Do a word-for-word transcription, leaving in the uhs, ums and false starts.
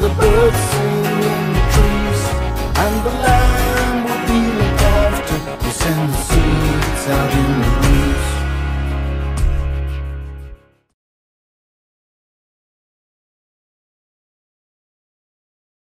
the